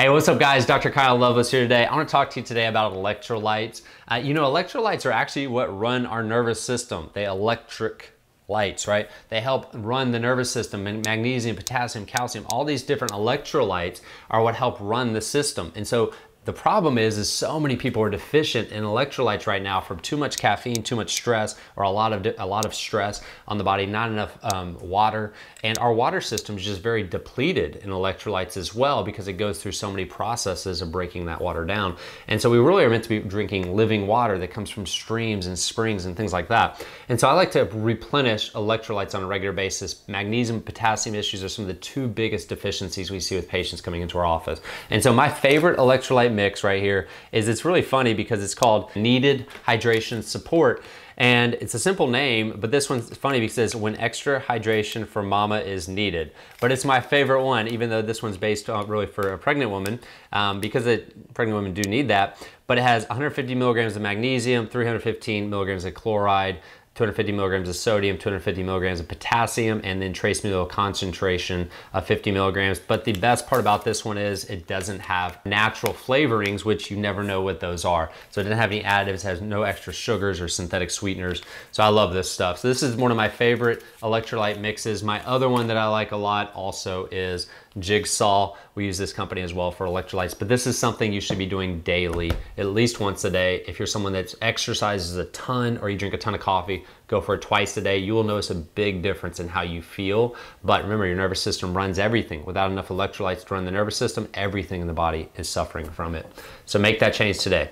Hey, what's up guys? Dr. Kyle Loveless here today. I want to talk to you today about electrolytes. You know, electrolytes are actually what run our nervous system. They electric lights, right? They help run the nervous system, and magnesium, potassium, calcium, all these different electrolytes are what help run the system. And so the problem is so many people are deficient in electrolytes right now from too much caffeine, too much stress, or a lot of stress on the body, not enough water. And our water system is just very depleted in electrolytes as well because it goes through so many processes of breaking that water down. And so we really are meant to be drinking living water that comes from streams and springs and things like that. And so I like to replenish electrolytes on a regular basis. Magnesium, potassium issues are some of the two biggest deficiencies we see with patients coming into our office. And so my favorite electrolyte mix right here is, it's really funny because it's called Needed Hydration Support. And it's a simple name, but this one's funny because it says, when extra hydration for mama is needed. But it's my favorite one, even though this one's based on really for a pregnant woman, because pregnant women do need that. But it has 150 milligrams of magnesium, 315 milligrams of chloride, 250 milligrams of sodium, 250 milligrams of potassium, and then trace mineral concentration of 50 milligrams. But the best part about this one is it doesn't have natural flavorings, which you never know what those are. So it doesn't have any additives, has no extra sugars or synthetic sweeteners. So I love this stuff. So this is one of my favorite electrolyte mixes. My other one that I like a lot also is Jigsaw. We use this company as well for electrolytes, but this is something you should be doing daily, at least once a day. If you're someone that exercises a ton or you drink a ton of coffee, go for it twice a day. You will notice a big difference in how you feel. But remember, your nervous system runs everything. Without enough electrolytes to run the nervous system, everything in the body is suffering from it. So make that change today.